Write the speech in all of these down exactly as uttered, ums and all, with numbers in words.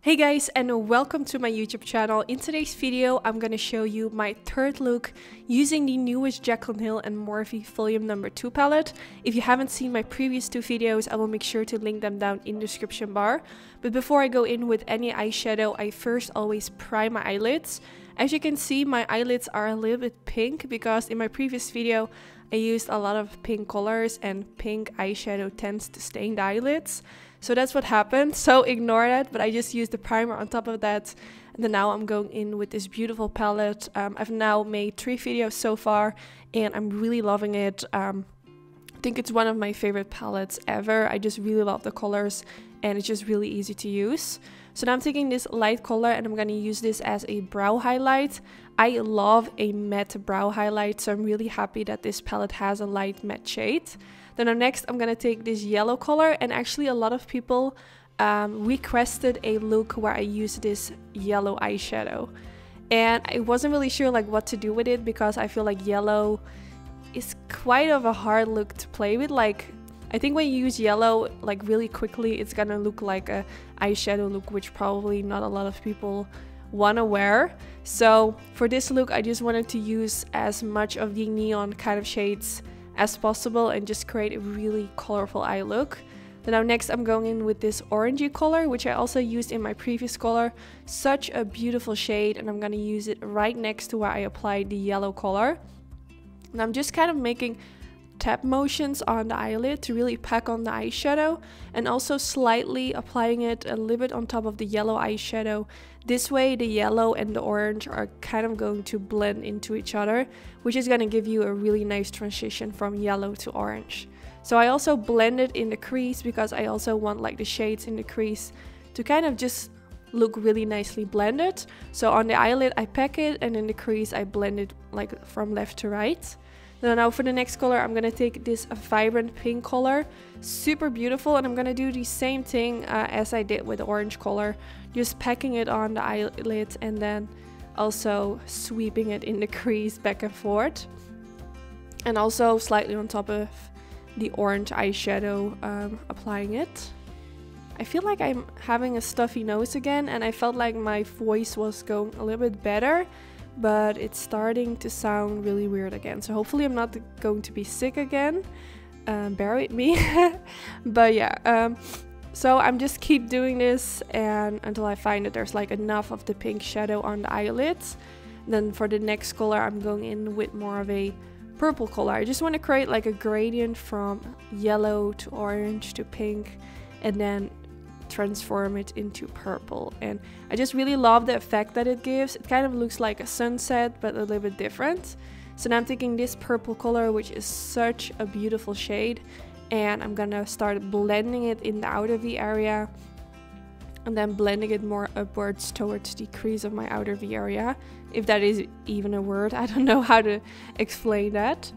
Hey guys, and welcome to my YouTube channel. In today's video I'm going to show you my third look using the newest Jaclyn Hill and Morphe volume number two palette. If you haven't seen my previous two videos, I will make sure to link them down in the description bar. But before I go in with any eyeshadow, I first always prime my eyelids. As you can see, my eyelids are a little bit pink because in my previous video I used a lot of pink colors and pink eyeshadow tends to stain the eyelids. So that's what happened, so ignore that, but I just used the primer on top of that. And then now I'm going in with this beautiful palette. Um, I've now made three videos so far and I'm really loving it. Um, I think it's one of my favorite palettes ever. I just really love the colors and it's just really easy to use. So now I'm taking this light color and I'm going to use this as a brow highlight. I love a matte brow highlight, so I'm really happy that this palette has a light matte shade. Then next I'm going to take this yellow color, and actually a lot of people um, requested a look where I use this yellow eyeshadow. And I wasn't really sure like what to do with it because I feel like yellow is quite of a hard look to play with. Like, I think when you use yellow like really quickly, it's gonna look like a eyeshadow look, which probably not a lot of people wanna wear. So for this look I just wanted to use as much of the neon kind of shades as possible and just create a really colorful eye look. Then now next I'm going in with this orangey color, which I also used in my previous color. Such a beautiful shade, and I'm gonna use it right next to where I applied the yellow color. And I'm just kind of making tap motions on the eyelid to really pack on the eyeshadow, and also slightly applying it a little bit on top of the yellow eyeshadow. This way the yellow and the orange are kind of going to blend into each other, which is going to give you a really nice transition from yellow to orange. So I also blended in the crease because I also want like the shades in the crease to kind of just look really nicely blended. So on the eyelid I pack it, and in the crease I blend it like from left to right. Now for the next color I'm gonna take this vibrant pink color, super beautiful, and I'm gonna do the same thing uh, as I did with the orange color, just packing it on the eyelid and then also sweeping it in the crease back and forth, and also slightly on top of the orange eyeshadow um, applying it. I feel like I'm having a stuffy nose again, and I felt like my voice was going a little bit better, but it's starting to sound really weird again. So hopefully I'm not going to be sick again. Um, bear with me. But yeah, um, so I'm just keep doing this and until I find that there's like enough of the pink shadow on the eyelids. Then for the next color, I'm going in with more of a purple color. I just want to create like a gradient from yellow to orange to pink, and then transform it into purple. And I just really love the effect that it gives. It kind of looks like a sunset, but a little bit different. So now I'm taking this purple color, which is such a beautiful shade, and I'm gonna start blending it in the outer V area, and then blending it more upwards towards the crease of my outer V area, if that is even a word. I don't know how to explain that.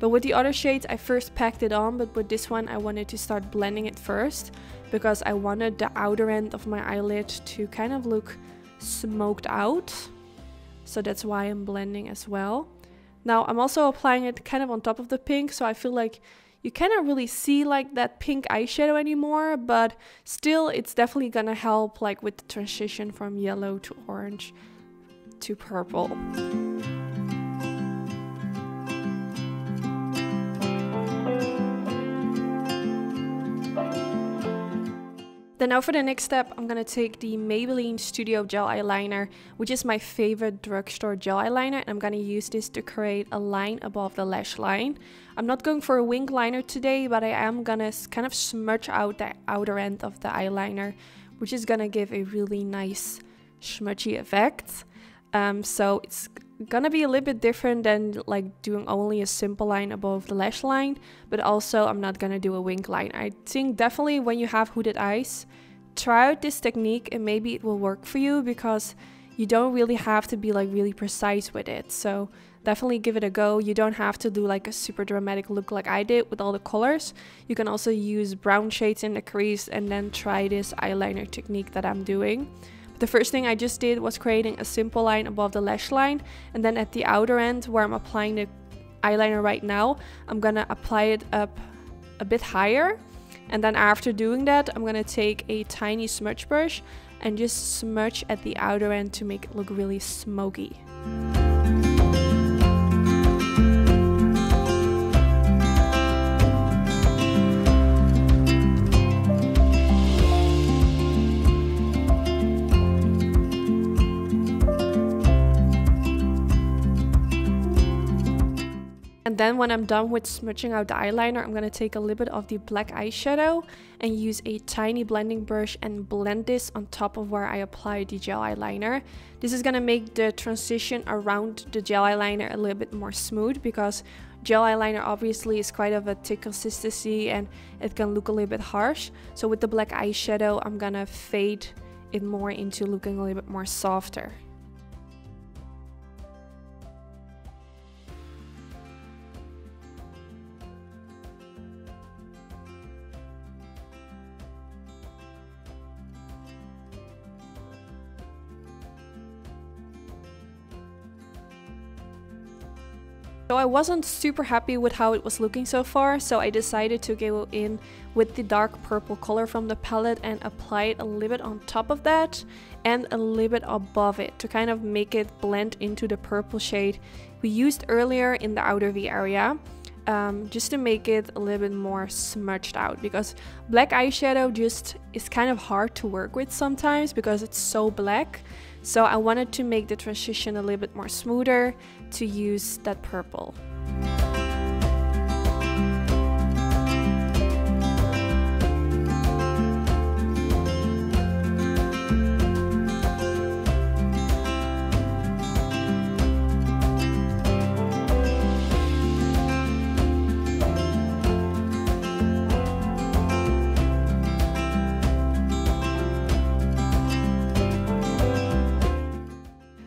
But with the other shades I first packed it on, but with this one I wanted to start blending it first because I wanted the outer end of my eyelid to kind of look smoked out. So that's why I'm blending as well. Now I'm also applying it kind of on top of the pink, so I feel like you cannot really see like that pink eyeshadow anymore, but still it's definitely gonna help like with the transition from yellow to orange to purple. Then now for the next step, I'm going to take the Maybelline Studio Gel Eyeliner, which is my favorite drugstore gel eyeliner. And I'm going to use this to create a line above the lash line. I'm not going for a wing liner today, but I am going to kind of smudge out the outer end of the eyeliner, which is going to give a really nice smudgy effect. Um, so it's going to be a little bit different than like doing only a simple line above the lash line, but also I'm not going to do a wing line. I think definitely when you have hooded eyes, try out this technique and maybe it will work for you, because you don't really have to be like really precise with it. So definitely give it a go. You don't have to do like a super dramatic look like I did with all the colors. You can also use brown shades in the crease and then try this eyeliner technique that I'm doing. The first thing I just did was creating a simple line above the lash line, and then at the outer end where I'm applying the eyeliner right now, I'm gonna apply it up a bit higher, And then after doing that, I'm gonna take a tiny smudge brush and just smudge at the outer end to make it look really smoky. And then when I'm done with smudging out the eyeliner, I'm gonna take a little bit of the black eyeshadow and use a tiny blending brush and blend this on top of where I apply the gel eyeliner. This is gonna make the transition around the gel eyeliner a little bit more smooth, because gel eyeliner obviously is quite of a thick consistency and it can look a little bit harsh. So with the black eyeshadow, I'm gonna fade it more into looking a little bit more softer. So I wasn't super happy with how it was looking so far, so I decided to go in with the dark purple color from the palette and apply it a little bit on top of that and a little bit above it to kind of make it blend into the purple shade we used earlier in the outer V area, um, just to make it a little bit more smudged out, because black eyeshadow just is kind of hard to work with sometimes because it's so black. So I wanted to make the transition a little bit more smoother to use that purple.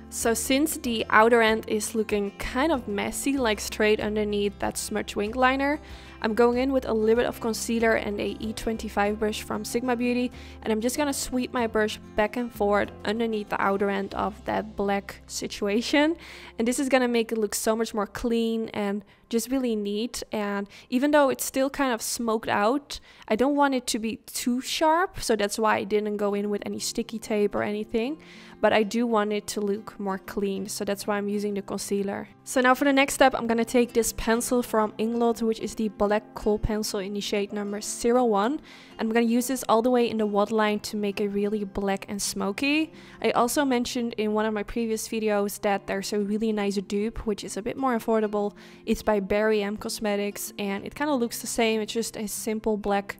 So since the outer end is looking kind of messy, like straight underneath that smudge wing liner, I'm going in with a little bit of concealer and a E twenty-five brush from Sigma Beauty, and I'm just gonna sweep my brush back and forth underneath the outer end of that black situation. And this is gonna make it look so much more clean and just really neat. And even though it's still kind of smoked out, I don't want it to be too sharp, so that's why I didn't go in with any sticky tape or anything, but I do want it to look more clean, so that's why I'm using the concealer. So now for the next step, I'm gonna take this pencil from Inglot, which is the black coal pencil in the shade number zero one, and I'm gonna use this all the way in the waterline to make it really black and smoky. I also mentioned in one of my previous videos that there's a really nice dupe, which is a bit more affordable. It's by Barry M Cosmetics, and it kind of looks the same. It's just a simple black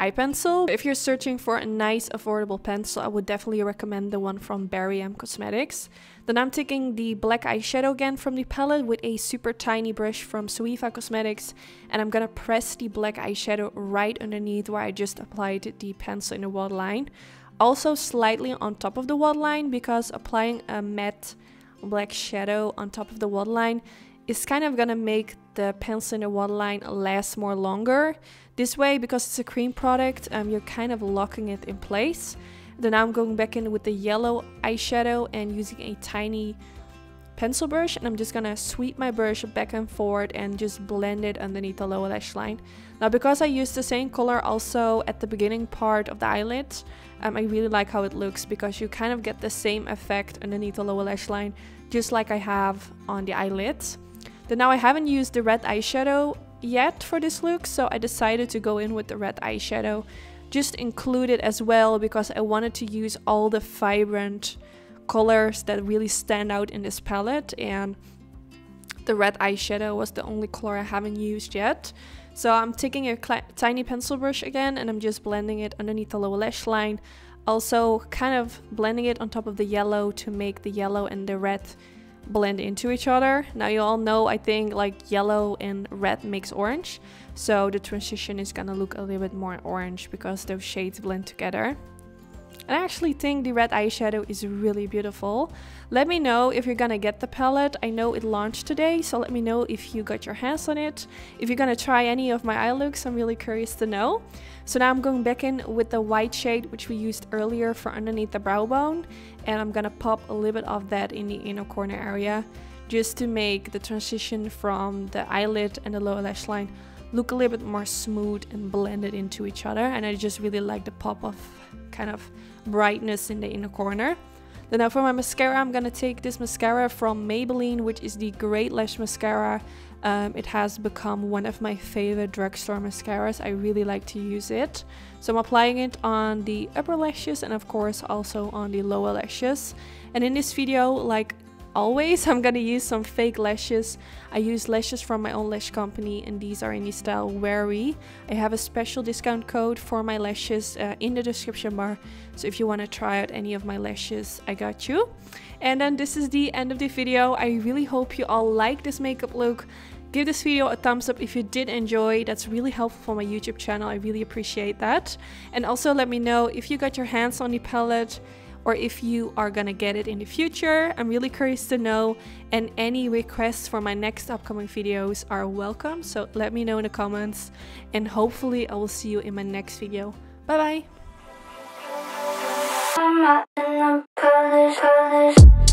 eye pencil. If you're searching for a nice affordable pencil, I would definitely recommend the one from Barry M Cosmetics. Then I'm taking the black eyeshadow again from the palette with a super tiny brush from Suiva Cosmetics, and I'm gonna press the black eyeshadow right underneath where I just applied the pencil in the waterline. Also slightly on top of the waterline, because applying a matte black shadow on top of the waterline is kind of gonna make the pencil in the waterline lasts more longer. This way, because it's a cream product, um, you're kind of locking it in place. Then I'm going back in with the yellow eyeshadow and using a tiny pencil brush, and I'm just gonna sweep my brush back and forward and just blend it underneath the lower lash line. Now, because I used the same color also at the beginning part of the eyelid, um, I really like how it looks, because you kind of get the same effect underneath the lower lash line, just like I have on the eyelid. Then now I haven't used the red eyeshadow yet for this look, so I decided to go in with the red eyeshadow. Just include it as well, because I wanted to use all the vibrant colors that really stand out in this palette, and the red eyeshadow was the only color I haven't used yet. So I'm taking a tiny pencil brush again, and I'm just blending it underneath the lower lash line. Also kind of blending it on top of the yellow to make the yellow and the red blend into each other. Now you all know, I think, like yellow and red makes orange, so the transition is gonna look a little bit more orange because those shades blend together. And I actually think the red eyeshadow is really beautiful. Let me know if you're gonna get the palette. I know it launched today, so let me know if you got your hands on it. If you're gonna try any of my eye looks, I'm really curious to know. So now I'm going back in with the white shade, which we used earlier for underneath the brow bone. And I'm gonna pop a little bit of that in the inner corner area, just to make the transition from the eyelid and the lower lash line look a little bit more smooth and blended into each other. And I just really like the pop of kind of brightness in the inner corner. Then now for my mascara, I'm gonna take this mascara from Maybelline, which is the Great Lash Mascara. Um, it has become one of my favorite drugstore mascaras. I really like to use it. So I'm applying it on the upper lashes and of course also on the lower lashes. And in this video, like always, I'm gonna use some fake lashes. I use lashes from my own lash company and these are in the style WARY. I have a special discount code for my lashes uh, in the description bar. So if you wanna try out any of my lashes, I got you. And then this is the end of the video. I really hope you all like this makeup look. Give this video a thumbs up if you did enjoy. That's really helpful for my YouTube channel. I really appreciate that. And also let me know if you got your hands on the palette or if you are gonna get it in the future. I'm really curious to know. And any requests for my next upcoming videos are welcome. So let me know in the comments. And hopefully I will see you in my next video. Bye bye.